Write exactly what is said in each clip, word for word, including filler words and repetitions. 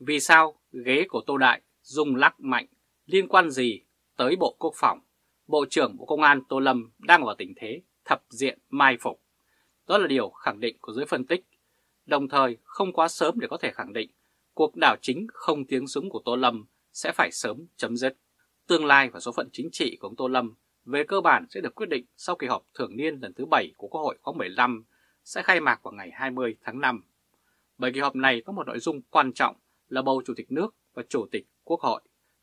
Vì sao ghế của Tô Đại rung lắc mạnh liên quan gì tới Bộ Quốc phòng? Bộ trưởng Bộ Công an Tô Lâm đang vào tình thế thập diện mai phục. Đó là điều khẳng định của giới phân tích. Đồng thời không quá sớm để có thể khẳng định cuộc đảo chính không tiếng súng của Tô Lâm sẽ phải sớm chấm dứt. Tương lai và số phận chính trị của ông Tô Lâm về cơ bản sẽ được quyết định sau kỳ họp thường niên lần thứ bảy của Quốc hội khóa mười lăm sẽ khai mạc vào ngày hai mươi tháng năm. Bởi kỳ họp này có một nội dung quan trọng là bầu Chủ tịch nước và Chủ tịch Quốc hội.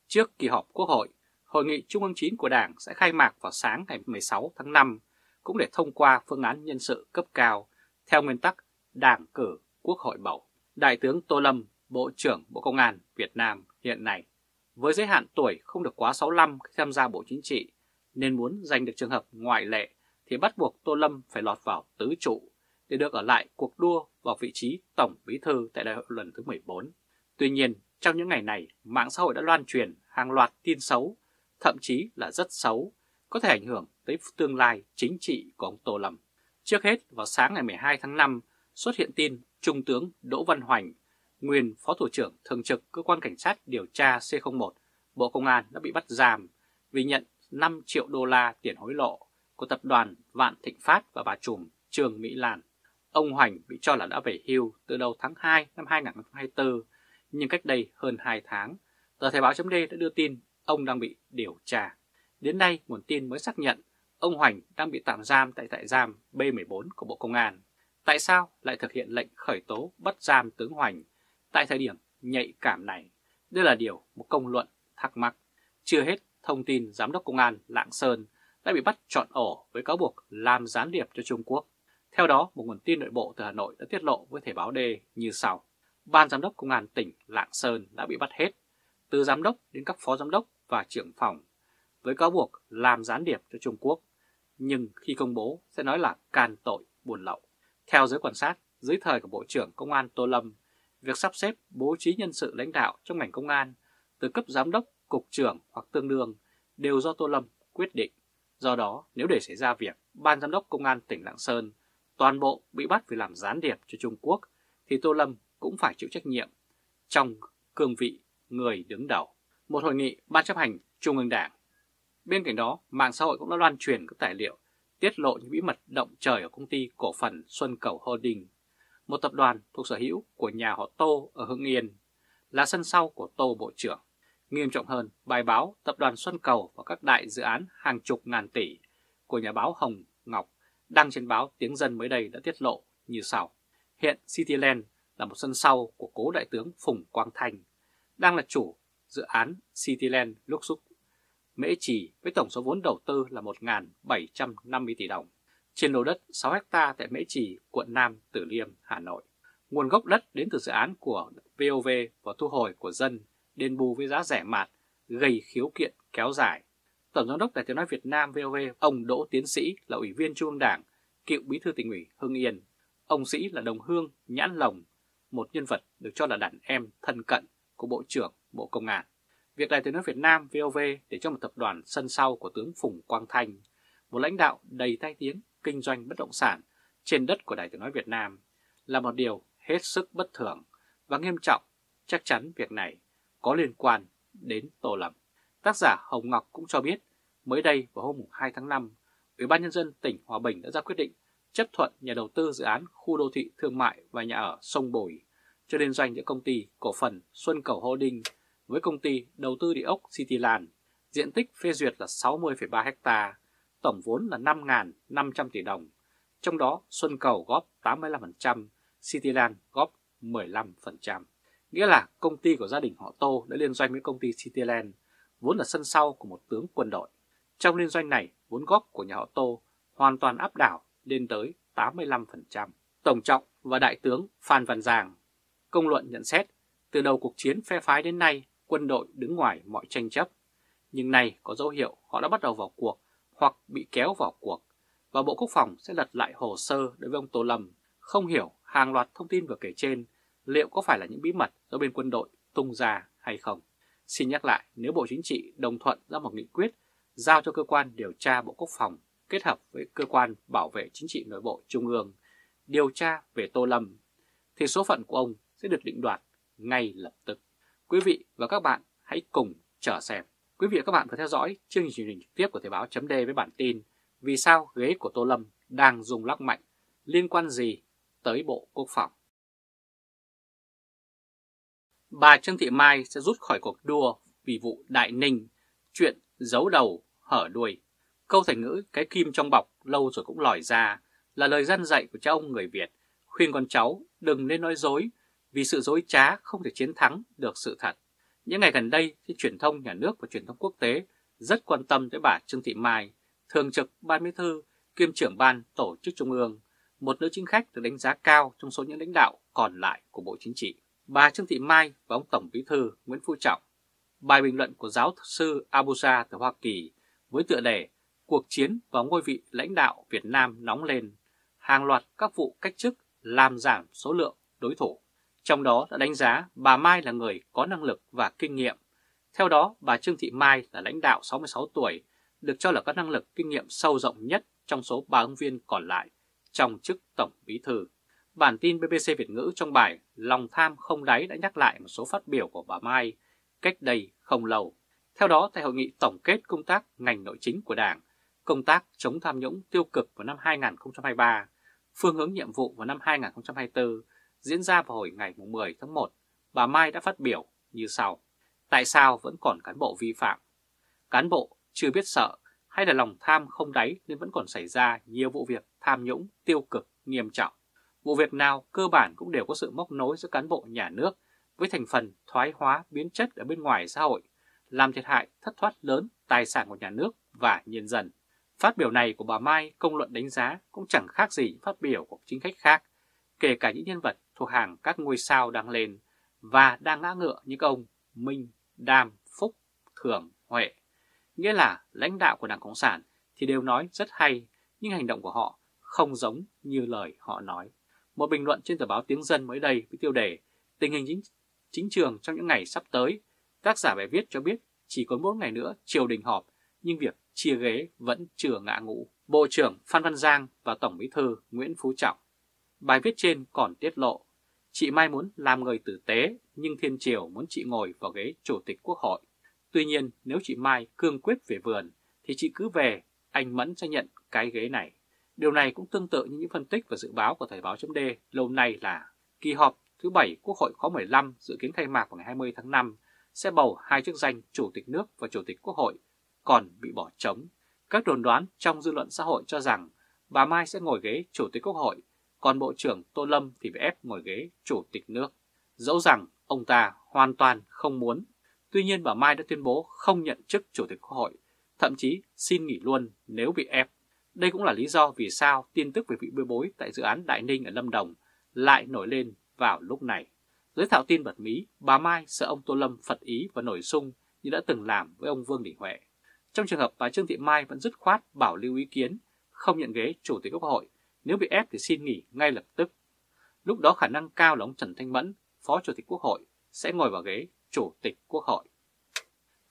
Trước kỳ họp Quốc hội, Hội nghị Trung ương chín của Đảng sẽ khai mạc vào sáng ngày mười sáu tháng năm, cũng để thông qua phương án nhân sự cấp cao theo nguyên tắc Đảng cử Quốc hội bầu. Đại tướng Tô Lâm, Bộ trưởng Bộ Công an Việt Nam hiện nay, với giới hạn tuổi không được quá sáu mươi lăm khi tham gia Bộ Chính trị, nên muốn giành được trường hợp ngoại lệ thì bắt buộc Tô Lâm phải lọt vào tứ trụ để được ở lại cuộc đua vào vị trí Tổng Bí thư tại đại hội lần thứ mười bốn. Tuy nhiên, trong những ngày này, mạng xã hội đã loan truyền hàng loạt tin xấu, thậm chí là rất xấu, có thể ảnh hưởng tới tương lai chính trị của ông Tô Lâm. Trước hết, vào sáng ngày mười hai tháng năm, xuất hiện tin Trung tướng Đỗ Văn Hoành, nguyên Phó Thủ trưởng Thường trực Cơ quan Cảnh sát Điều tra C không một Bộ Công an đã bị bắt giam vì nhận năm triệu đô la tiền hối lộ của tập đoàn Vạn Thịnh Phát và bà trùm Trương Mỹ Lan. Ông Hoành bị cho là đã về hưu từ đầu tháng hai năm hai nghìn không trăm hai mươi tư, nhưng cách đây hơn hai tháng, tờ Thời báo.de đã đưa tin ông đang bị điều tra. Đến nay, nguồn tin mới xác nhận ông Hoành đang bị tạm giam tại trại giam B mười bốn của Bộ Công an. Tại sao lại thực hiện lệnh khởi tố bắt giam tướng Hoành tại thời điểm nhạy cảm này? Đây là điều một công luận thắc mắc. Chưa hết, thông tin Giám đốc Công an Lạng Sơn đã bị bắt trọn ổ với cáo buộc làm gián điệp cho Trung Quốc. Theo đó, một nguồn tin nội bộ từ Hà Nội đã tiết lộ với Thời báo.de như sau. Ban Giám đốc Công an tỉnh Lạng Sơn đã bị bắt hết, từ Giám đốc đến các Phó Giám đốc và trưởng phòng, với cáo buộc làm gián điệp cho Trung Quốc, nhưng khi công bố sẽ nói là can tội buôn lậu. Theo giới quan sát, dưới thời của Bộ trưởng Công an Tô Lâm, việc sắp xếp bố trí nhân sự lãnh đạo trong ngành công an từ cấp giám đốc, cục trưởng hoặc tương đương đều do Tô Lâm quyết định. Do đó, nếu để xảy ra việc Ban Giám đốc Công an tỉnh Lạng Sơn toàn bộ bị bắt vì làm gián điệp cho Trung Quốc, thì Tô Lâm cũng phải chịu trách nhiệm trong cương vị người đứng đầu một hội nghị Ban Chấp hành Trung ương Đảng. Bên cạnh đó, mạng xã hội cũng đã loan truyền các tài liệu tiết lộ những bí mật động trời ở công ty cổ phần Xuân Cầu Holding, một tập đoàn thuộc sở hữu của nhà họ Tô ở Hưng Yên, là sân sau của Tô Bộ trưởng. Nghiêm trọng hơn, bài báo Tập đoàn Xuân Cầu và các đại dự án hàng chục ngàn tỷ của nhà báo Hồng Ngọc đăng trên báo Tiếng Dân mới đây đã tiết lộ như sau. Hiện Cityland là một sân sau của cố đại tướng Phùng Quang Thanh, đang là chủ dự án Cityland Luxus Mễ Trì với tổng số vốn đầu tư là một nghìn bảy trăm năm mươi tỷ đồng trên lô đất sáu héc ta tại Mễ Trì, quận Nam Từ Liêm, Hà Nội. Nguồn gốc đất đến từ dự án của vê o vê và thu hồi của dân đền bù với giá rẻ mạt, gây khiếu kiện kéo dài. Tổng giám đốc Đài Tiếng nói Việt Nam vê o vê, ông Đỗ Tiến Sĩ là Ủy viên Trung ương Đảng, cựu Bí thư Tỉnh ủy Hưng Yên. Ông Sĩ là đồng hương Nhãn Lồng, một nhân vật được cho là đàn em thân cận của Bộ trưởng Bộ Công an. Việc Đài Tiếng nói Việt Nam vê o vê để cho một tập đoàn sân sau của tướng Phùng Quang Thanh, một lãnh đạo đầy tai tiếng kinh doanh bất động sản trên đất của Đài Tiếng nói Việt Nam, là một điều hết sức bất thường và nghiêm trọng. Chắc chắn việc này có liên quan đến Tô Lâm. Tác giả Hồng Ngọc cũng cho biết, mới đây vào hôm hai tháng năm, Ủy ban Nhân dân tỉnh Hòa Bình đã ra quyết định chấp thuận nhà đầu tư dự án khu đô thị thương mại và nhà ở Sông Bồi cho liên doanh giữa công ty cổ phần Xuân Cầu Holding với công ty đầu tư địa ốc Cityland. Diện tích phê duyệt là sáu mươi phẩy ba héc ta, tổng vốn là năm nghìn năm trăm tỷ đồng. Trong đó Xuân Cầu góp tám mươi lăm phần trăm, Cityland góp mười lăm phần trăm. Nghĩa là công ty của gia đình họ Tô đã liên doanh với công ty Cityland, vốn là sân sau của một tướng quân đội. Trong liên doanh này, vốn góp của nhà họ Tô hoàn toàn áp đảo lên tới tám mươi lăm phần trăm. Tổng Trọng và Đại tướng Phan Văn Giang. Công luận nhận xét, từ đầu cuộc chiến phe phái đến nay, quân đội đứng ngoài mọi tranh chấp. Nhưng nay có dấu hiệu họ đã bắt đầu vào cuộc hoặc bị kéo vào cuộc, và Bộ Quốc phòng sẽ lật lại hồ sơ đối với ông Tô Lâm. Không hiểu hàng loạt thông tin vừa kể trên liệu có phải là những bí mật do bên quân đội tung ra hay không. Xin nhắc lại, nếu Bộ Chính trị đồng thuận ra một nghị quyết giao cho cơ quan điều tra Bộ Quốc phòng kết hợp với cơ quan bảo vệ chính trị nội bộ Trung ương điều tra về Tô Lâm, thì số phận của ông sẽ được định đoạt ngay lập tức. Quý vị và các bạn hãy cùng chờ xem. Quý vị và các bạn vừa theo dõi chương trình trực tiếp của Thời báo.de với bản tin Vì sao ghế của Tô Lâm đang rung lắc mạnh, liên quan gì tới Bộ Quốc phòng. Bà Trương Thị Mai sẽ rút khỏi cuộc đua vì vụ Đại Ninh, chuyện giấu đầu hở đuôi. Câu thành ngữ cái kim trong bọc lâu rồi cũng lòi ra là lời răn dạy của cha ông người Việt, khuyên con cháu đừng nên nói dối vì sự dối trá không thể chiến thắng được sự thật. Những ngày gần đây thì truyền thông nhà nước và truyền thông quốc tế rất quan tâm tới bà Trương Thị Mai, thường trực ban bí thư, kiêm trưởng ban tổ chức trung ương, một nữ chính khách được đánh giá cao trong số những lãnh đạo còn lại của Bộ Chính trị. Bà Trương Thị Mai và ông Tổng Bí thư Nguyễn Phú Trọng. Bài bình luận của giáo sư Abuza từ Hoa Kỳ với tựa đề "Cuộc chiến vào ngôi vị lãnh đạo Việt Nam nóng lên, hàng loạt các vụ cách chức làm giảm số lượng đối thủ", trong đó đã đánh giá bà Mai là người có năng lực và kinh nghiệm. Theo đó, bà Trương Thị Mai là lãnh đạo sáu mươi sáu tuổi, được cho là có năng lực kinh nghiệm sâu rộng nhất trong số ba ứng viên còn lại trong chức Tổng Bí thư. Bản tin bê bê xê Việt ngữ trong bài "Lòng tham không đáy" đã nhắc lại một số phát biểu của bà Mai cách đây không lâu. Theo đó, tại hội nghị tổng kết công tác ngành nội chính của Đảng, công tác chống tham nhũng tiêu cực vào năm hai nghìn không trăm hai mươi ba, phương hướng nhiệm vụ vào năm hai nghìn không trăm hai mươi tư diễn ra vào hồi ngày mười tháng một, bà Mai đã phát biểu như sau. Tại sao vẫn còn cán bộ vi phạm? Cán bộ chưa biết sợ hay là lòng tham không đáy nên vẫn còn xảy ra nhiều vụ việc tham nhũng tiêu cực nghiêm trọng. Vụ việc nào cơ bản cũng đều có sự móc nối giữa cán bộ nhà nước với thành phần thoái hóa biến chất ở bên ngoài xã hội, làm thiệt hại thất thoát lớn tài sản của nhà nước và nhân dân. Phát biểu này của bà Mai công luận đánh giá cũng chẳng khác gì phát biểu của chính khách khác, kể cả những nhân vật thuộc hàng các ngôi sao đang lên và đang ngã ngựa như ông Minh, Đam, Phúc, Thường, Huệ. Nghĩa là lãnh đạo của Đảng Cộng sản thì đều nói rất hay, nhưng hành động của họ không giống như lời họ nói. Một bình luận trên tờ báo Tiếng Dân mới đây với tiêu đề "Tình hình chính, chính trường trong những ngày sắp tới", tác giả bài viết cho biết chỉ còn bốn ngày nữa triều đình họp nhưng việc chia ghế vẫn chưa ngã ngũ. Bộ trưởng Phan Văn Giang và Tổng Bí thư Nguyễn Phú Trọng. Bài viết trên còn tiết lộ, chị Mai muốn làm người tử tế nhưng thiên triều muốn chị ngồi vào ghế Chủ tịch Quốc hội. Tuy nhiên, nếu chị Mai cương quyết về vườn thì chị cứ về, anh Mẫn sẽ nhận cái ghế này. Điều này cũng tương tự như những phân tích và dự báo của Thời báo.d lâu nay là kỳ họp thứ bảy Quốc hội khóa mười lăm dự kiến khai mạc vào ngày hai mươi tháng năm sẽ bầu hai chức danh Chủ tịch nước và Chủ tịch Quốc hội còn bị bỏ trống. Các đồn đoán trong dư luận xã hội cho rằng bà Mai sẽ ngồi ghế Chủ tịch Quốc hội, còn Bộ trưởng Tô Lâm thì bị ép ngồi ghế Chủ tịch nước. Dẫu rằng ông ta hoàn toàn không muốn, tuy nhiên bà Mai đã tuyên bố không nhận chức Chủ tịch Quốc hội, thậm chí xin nghỉ luôn nếu bị ép. Đây cũng là lý do vì sao tin tức về vị bê bối tại dự án Đại Ninh ở Lâm Đồng lại nổi lên vào lúc này. Giới thạo tin bật mí, bà Mai sợ ông Tô Lâm phật ý và nổi sung như đã từng làm với ông Vương Đình Huệ. Trong trường hợp bà Trương Thị Mai vẫn dứt khoát bảo lưu ý kiến, không nhận ghế Chủ tịch Quốc hội, nếu bị ép thì xin nghỉ ngay lập tức. Lúc đó khả năng cao là ông Trần Thanh Mẫn, Phó Chủ tịch Quốc hội, sẽ ngồi vào ghế Chủ tịch Quốc hội.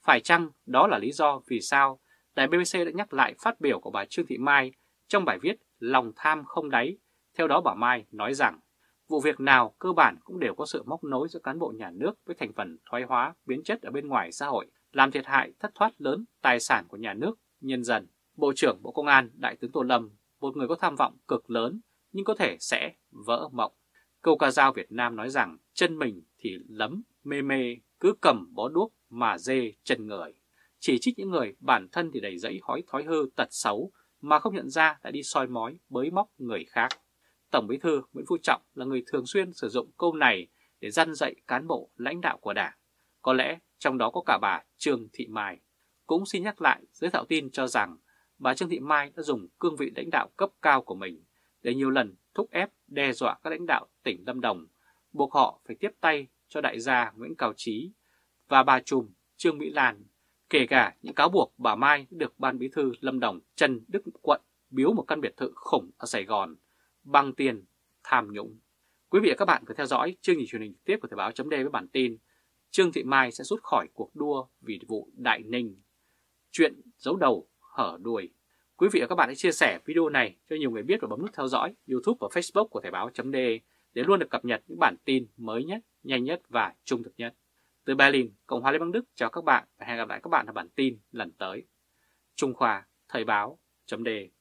Phải chăng đó là lý do vì sao đài bê bê xê đã nhắc lại phát biểu của bà Trương Thị Mai trong bài viết "Lòng tham không đáy"? Theo đó, bà Mai nói rằng vụ việc nào cơ bản cũng đều có sự móc nối giữa cán bộ nhà nước với thành phần thoái hóa biến chất ở bên ngoài xã hội, làm thiệt hại thất thoát lớn tài sản của nhà nước, nhân dân. Bộ trưởng Bộ Công an Đại tướng Tô Lâm, một người có tham vọng cực lớn nhưng có thể sẽ vỡ mộng. Câu ca dao Việt Nam nói rằng chân mình thì lấm mê mê, cứ cầm bó đuốc mà dê chân người. Chỉ trích những người bản thân thì đầy dẫy hói thói hư tật xấu mà không nhận ra đã đi soi mói bới móc người khác. Tổng Bí thư Nguyễn Phú Trọng là người thường xuyên sử dụng câu này để răn dạy cán bộ lãnh đạo của Đảng. Có lẽ trong đó có cả bà Trương Thị Mai. Cũng xin nhắc lại, giới thạo tin cho rằng bà Trương Thị Mai đã dùng cương vị lãnh đạo cấp cao của mình để nhiều lần thúc ép đe dọa các lãnh đạo tỉnh Lâm Đồng, buộc họ phải tiếp tay cho đại gia Nguyễn Cao Trí và bà trùm Trương Mỹ Lan, kể cả những cáo buộc bà Mai được Ban Bí thư Lâm Đồng Trần Đức Quận biếu một căn biệt thự khủng ở Sài Gòn bằng tiền tham nhũng. Quý vị và các bạn có theo dõi chương trình truyền hình trực tiếp của Thời báo.de với bản tin Trương Thị Mai sẽ rút khỏi cuộc đua vì vụ Đại Ninh, chuyện giấu đầu hở đuôi. Quý vị và các bạn hãy chia sẻ video này cho nhiều người biết và bấm nút theo dõi YouTube và Facebook của Thời báo.de để luôn được cập nhật những bản tin mới nhất, nhanh nhất và trung thực nhất. Từ Berlin, Cộng hòa Liên bang Đức, chào các bạn và hẹn gặp lại các bạn ở bản tin lần tới. Trung Khoa, Thời báo chấm de